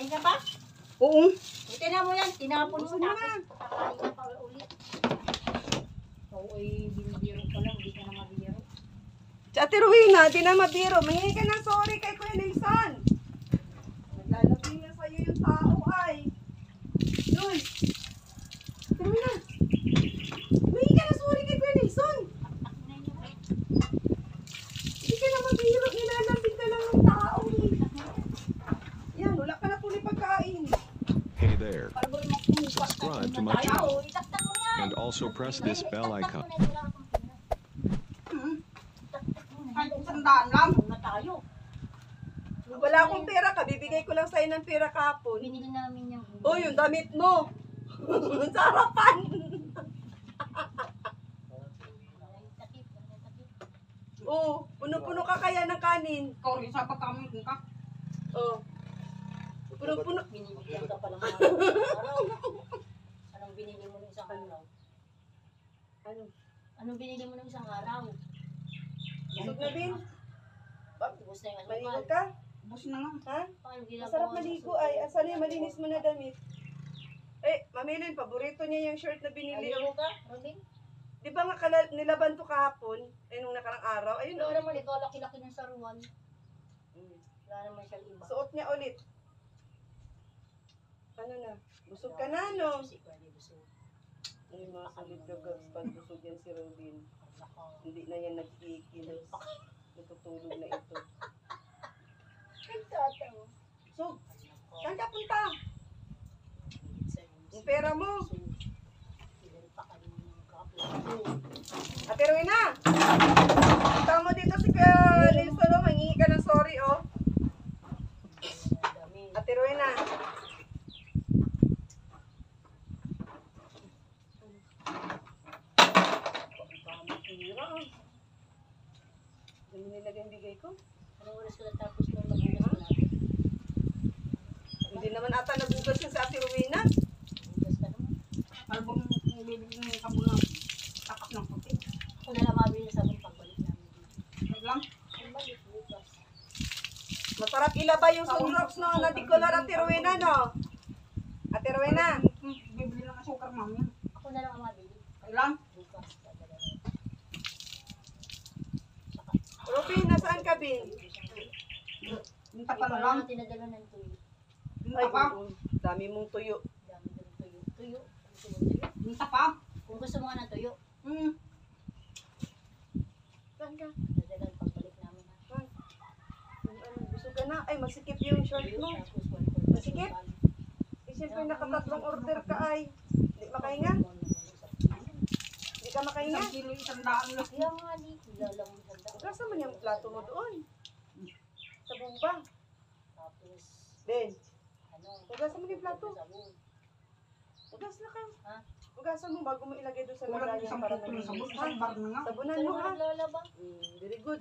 Kakain niya pa? Oo. Itinan mo yan, tinapon mo na. Kakain niya pa ulit. Ikaw ay binibiro ko lang, hindi ka na mabiro. Sa Ate Rowena, hindi na mabiro. Mahingi ka ng sorry kay Kuya Nelson. Naglalabing na sa'yo yung tao ay. Doon. Ate Rowena, mahingi ka na sorry kay Kuya Nelson. Hindi ka na mabiro, nilalambing na lang ng tao. Hey there, subscribe to my channel and also press this bell icon. Wala akong pera, kabibigay ko lang sa'yo ng pera kapon. Binili namin yung oh, yung damit mo. Sarapan. Oh, puno-puno ka kaya ng kanin. Kauri sa pagkamin ka. Oh. Puno-puno. Binibigyan ka palang araw. Anong binili mo ng isang araw? Ano? Anong binili mo ng isang araw? Busog na din? Bus na yung ano. Maligo ka? Bus na nga. Ha? Masarap maligo ay. Asal yung malinis mo na damit. Eh, Mamilin, paborito niya yung shirt na binili. Maligo ka? Robin? Di ba nga nilaban to kahapon? Eh, nung nakarang araw. Ayun o. Ano naman ikaw, laki-laki ng saruan. Wala naman siya iba. Suot niya ulit. Ano na? Busog ka na, no? Ay, mga salit na girls, pag busog yan si Robin. Hindi na yan nagkikilos. Natutulog na ito. Busog! Saan ka punta? Yung pera mo! Ate Rowena! Punta mo dito si Nelson, oh. Mangingi ka ng sorry, oh. Ate Rowena! Nilagay ang bigay ko. Anong oras ko natapos na magugas na natin? Hindi naman ata nagugas yun sa Ate Rowena. Nagugas ka naman. Parang nilibigay ka muna tapak ng puti. Ako na lang mabili sa mong pagbalik namin. Wag lang. Masarap ilabay yung sunrox no, na di color Ate Rowena no. Ate Rowena. Bibili ng asukar mami. Ako na lang mabili. Wag lang. Robin, nasaan ka, Bin? Munta pa lang. Tinadala ng tuyo. Munta pa? Dami mong tuyo. Dami mong tuyo. Tuyo. Munta pa? Kung gusto mo nga ng tuyo. Saan ka? Nadala ang pagbalik namin. Gusto ka na? Ay, masikip yung short mo. Masikip? Eh, siyempre nakatatlong order ka ay. Hindi makahinga? Hindi ka makahinga? Isang kilo, 100 lang. Kaya nga, di. Ilalang. Lasa man yung plato mo doon. Sa bumba. Tapos, Ben, hugasan mo yung plato. Hugas na kayo. Hugasan mo bago mo ilagay doon sa lagayan para na. Sabunan mo ha. Very good.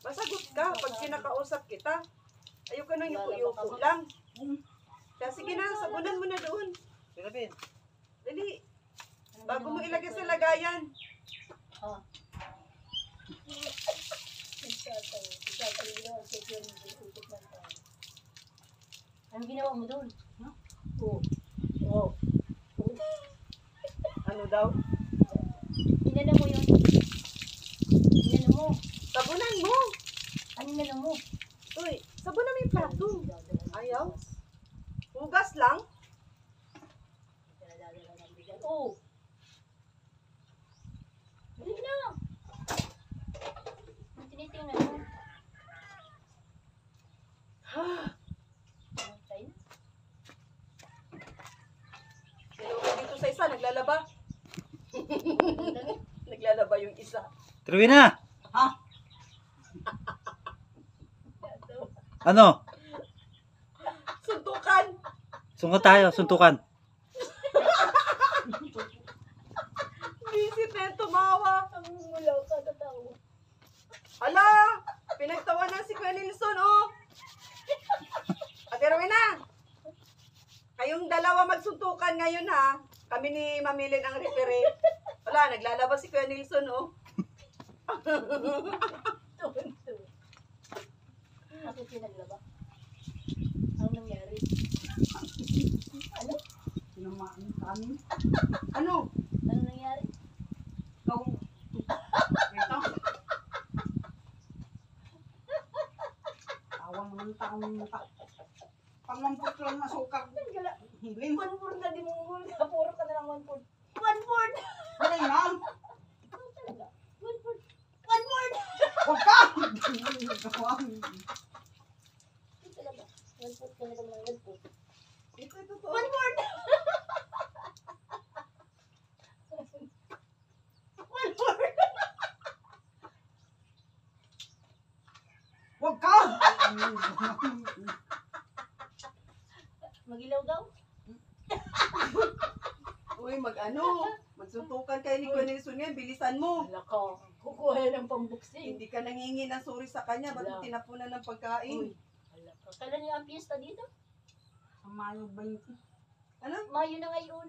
Masagot ka pag kinakausap kita. Ayaw ka nang yuko-yuko lang. Kaya sige na, sabunan mo na doon. Pero Ben, dali. Bago mo ilagay sa lagayan. Oo. Ano ginawa mo doon? Oo. Oo. Ano daw? Inano mo yun. Inano mo. Sabunan mo. Ano inano mo? Uy, sabunan mo yung plato. Ayaw. Hugas lang. Oo. Hindi na. Tinitingnan mo. Dito sa isa, naglalaba. Naglalaba yung isa. Rowena! Ha? Ano? Suntukan! Sungot tayo, suntukan. Busy na tumawa. Ang mulaw ka na tao. Ala! Pinagtawa na si Kuya Nelson, oh! Ate Rowena! Kayong dalawa magsuntukan ngayon, ha? Kami ni Mamilin ang referee. Wala, naglalaba si Kuya Nelson, oh. Bakit sinaglaba? Anong nangyari? amin. Ano? Ano nangyari? Ikaw. Ito. Awang ng taong muka. Pang-1/4 lang na sukak. Hilin. 1/4 na dinunggol. Puro ka na lang 1/4. 1/4! Ano yun, ma'am? 1/4. 1/4! Huwag ka! Ito lang ba? 1/4 ka na lang 1/4. Ito. 1/4! 1/4! Huwag ka! Mag-ilaw daw? Uy, mag-ano? Magsuntukan kayo ni Kunesun niya. Bilisan mo. Wala ka. Kukuha ng pambuksing. Hindi ka nangingin ng suri sa kanya. Ba't tinapunan ng pagkain? Uy, wala ka. Kailan niyo ang piyesta dito? Ang Mayo ba yun? Ano? Mayo na ngayon.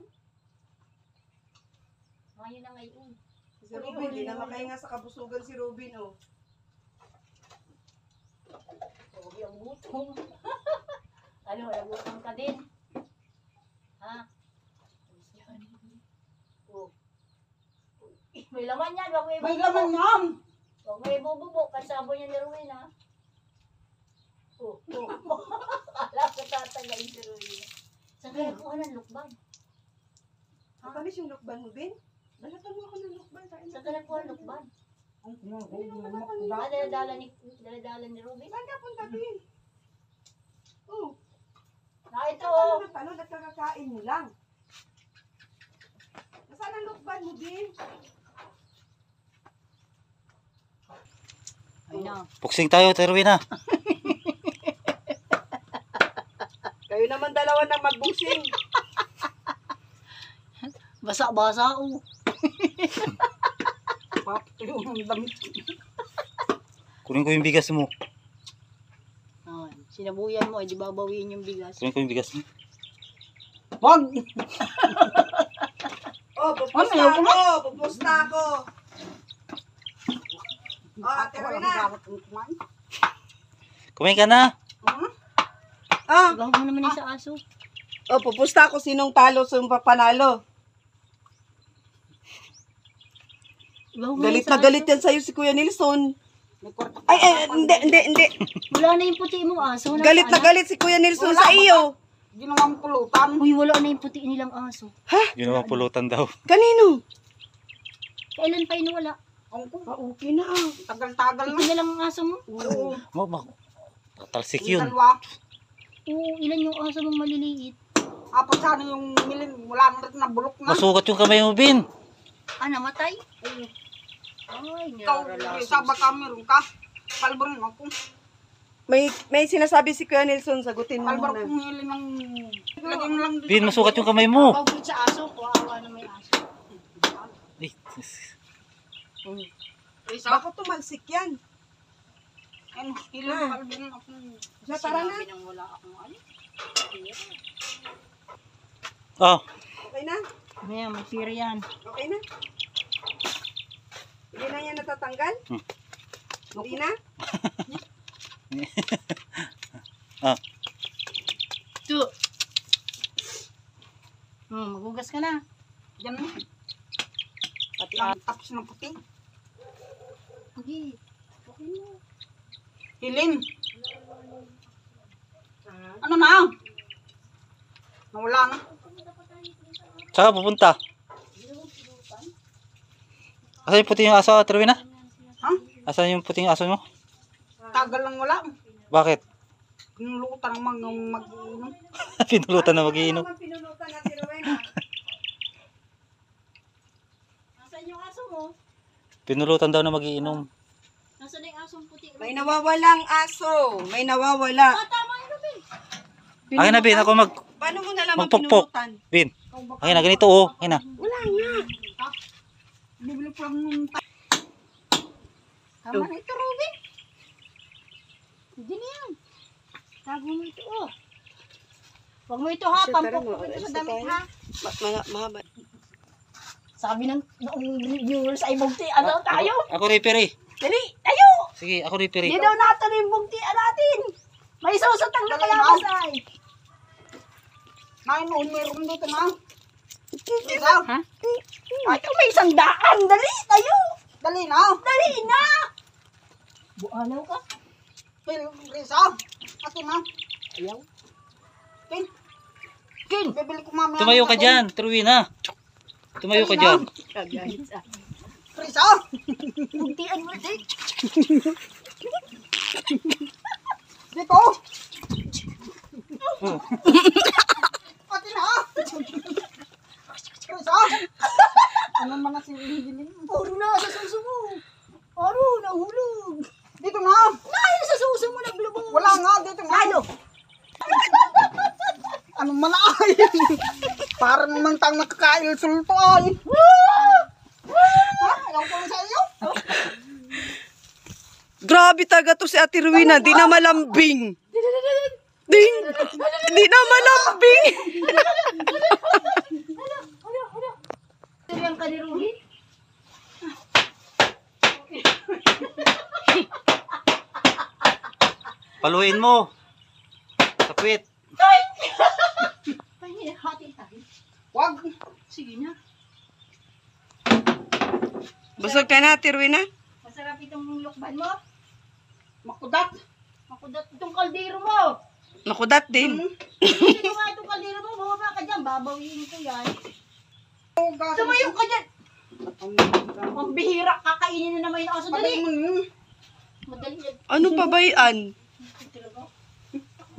Mayo na ngayon. Si Robin, hindi na makahinga sa kabusugan si Robin, oh. Robin, ang gutom. Ano, nagutom ka din. Ha? Oh. May laman yan. Wag mo ibububo. May laman yan. Wag mo ibububo. Kasabo niya ni Ruin, ha? Oh, oh. Alam ko tatagayin si Ruin. Saan kaya kuha ng lukban? Nakamis yung lukban mo, Ben? Balatan mo ako ng lukban. Saan kaya kuha ng lukban? Ah, daladala ni Ruin. Saan ka punta, Ben? Oh. Na ito. Tanong at kakakain mo lang. Nasaan ang lukban mo din? Puksing tayo, Terwin, ha? Kayo naman dalawa nang magbuksing. Basa-basa, oh. Kunin ko yung bigas mo. Sinabuyan mo, hindi babawiin yung bigas. Kunin ko yung bigas mo. Wag! Oh, pupusta ako! Pupusta ako! Oh, tira na! Kumain ka na! Ah! Gawag mo naman yung sa aso. Oh, pupusta ako. Sinong talo, sinong papanalo? Galit na galit yan sa'yo si Kuya Nelson. Ay, hindi. Wala na yung puti mo, aso. Galit na galit si Kuya Nelson sa iyo. Ginawang pulutan. Uy, wala na yung puti nilang aso. Ha? Ginawang pulutan daw. Kanino? Kailan pa yun wala? Okay na. Tagal-tagal na. Ito na lang ang aso mo? Oo. Talsik yun. Oo, ilan yung aso mong maliliit? Apat sana yung milin. Wala na rin na bulok na. Masukat yung kamay mo, Bin. Ah, namatay? Oo. Ay, ikaw, isa ba ka, meron ka? Palbarin ako. May sinasabi si Kuya Nelson, sagutin mo muna. Palbar kong hili ng... Bin, masukat yung kamay mo. Pagod sa aso, kuawa na may aso. Wait. Baka tumalsik yan. Ano, hili ng palbarin ako. Tara na. Oh. Okay na? May masira yan. Okay na? Hindi na yan natatanggal? Hindi na? Ito. Magugas ka na. Diyan na. Pati ang tapos ng puti. Okay. Hilin. Ano na? Nawala na. Saan pupunta? Asan yung puting aso, Terwin, ha? Asan yung puting aso mo? Tagal lang wala. Bakit? Pinulutan ng mag-iinom. Pinulutan na mag-iinom. Pinulutan na si Terwin, ha? Asan yung aso mo? Pinulutan daw na mag-iinom. Asan yung asong puti? May nawawalang aso. May nawawala. Ah, tama yun, Bin. Akin na, Bin. Ako paano mo nalaman pinulutan? Bin. Akin na, ganito, oh. Akin na. Wala nga. Bibili ko lang nung tayo. Tama na ito, Robin. Hindi na yan. Tago mo ito, oh. Huwag mo ito, ha. Pampok mo ito sa damit, ha. Mahaba. Sabi ng viewers ay bugti. Ano tayo? Ako referee. Dali, tayo! Sige, ako referee. Hindi daw natin yung bugtian natin. May susutang na kalakas ay. May meron dito, ma'am. Ha? Ay, may 100. Dali, tayo. Dali na. Dali na. Bualaw ka. Pil, Rizal. Akin na. Ayaw. Kin. Kin. Bibili ko mamaya. Tumayo ka dyan. Truwi na. Tumayo ka dyan. Rizal. Buntian mo dito. Dito. Akin na. Ano man ang sinigilin mo? Puro na sa suso mo. Puro, nahulog. Dito na. Dahil sa suso mo naglubong. Wala nga, dito na. Lalo. Ano man ay? Parang mantang nakakail sultan. Ha? Ayaw ko sa iyo? Grabe talaga to si Ate Rowena. Di na malambing. Di na malambing. Yang kadiruhi. Paluin mo. Tapit. Tayo. Hati-hati. Wag. Sige na. Busog ka na, Tirwina. Masarap itong lukban mo. Makudat. Makudat itong kaldero mo. Makudat din. Sino nga itong kaldero mo? Bumaba ka dyan. Babawin ko yan. Tumayo ka dyan! Ang bihira, kakainin na naman yung aso. Dali! Madali dyan. Ano pa ba yan?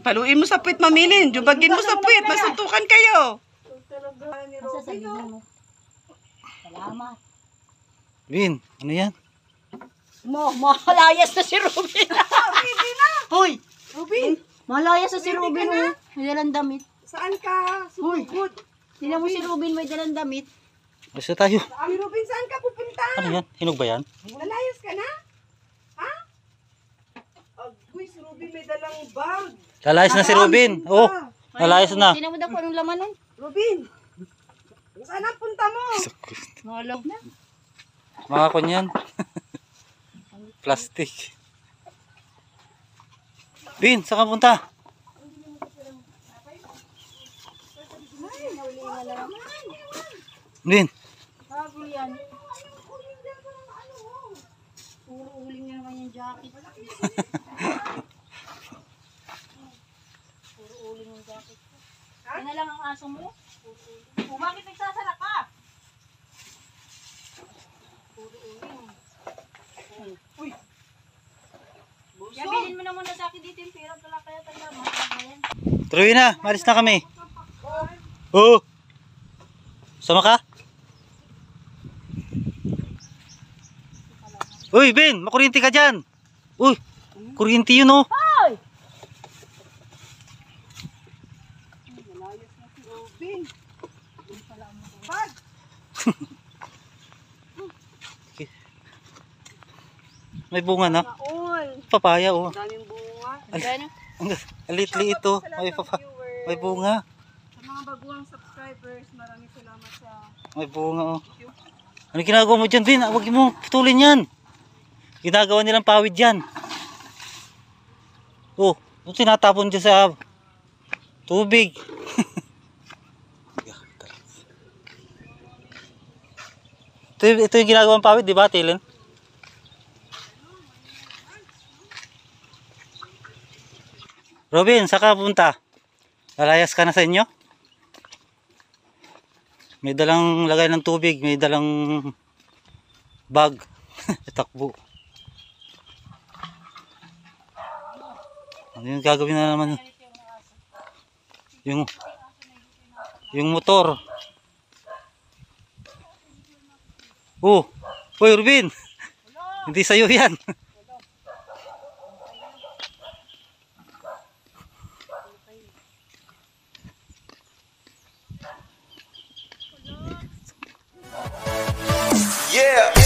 Paluin mo sa puwit, mamilin. Jubagin mo sa puwit. Masuntukan kayo. Masasabihin mo. Salamat. Win, ano yan? Malayas na si Ruben. Hoy! Ruben! Malayas na si Ruben. Mayroon damit. Saan ka? Sumugod. Tignan mo si Ruben, may dalang damit. Basta tayo. Si Ruben, saan ka pupunta? Ano yan? Hinog ba yan? Nalayas ka na? Ha? Agoy, si Ruben may dalang bag. Nalayas na si Ruben. Oo, nalayas na. Tignan mo daw kung anong laman nun. Ruben, saan ang punta mo? Malog na. Mga kunyan. Plastic. Bin, saan ka punta? Din. Bago yan. Puro uling na naman yung jacket. Puro uling yung jacket. Yan na lang ang aso mo. O bakit nagsasara ka? Puro uling. Uy! Yan, bilhin mo na muna sa akin dito yung pera. Wala kaya talaga. Tuloy na. Malis na kami. Oo. Sama ka? Uy, Ben! Makurinti ka dyan! Uy! Kurinti yun, oh! Hoy! Malayas na si Robin. Hindi pala ang mabag. May bunga na? Papaya, oh. Ang daming bunga. Ang liit-liit ito. May bunga. Sa mga baguang subscribers, maraming salamat sa... May bunga, oh. Ano ginagawa mo dyan, Ben? Huwag mo putulin yan. Ginagawa nilang pawid dyan. Oh, yung tinatapon dyan sa tubig. Ito yung ginagawang pawid, di ba, Tilen? Robin, saka punta? Lalayas ka na sa inyo? May dalang lagay ng tubig, may dalang bag. Takbo. Ano yung gagawin na naman? Yung motor. Oh, oy Ruben. Hindi sa'yo yan. Yeah.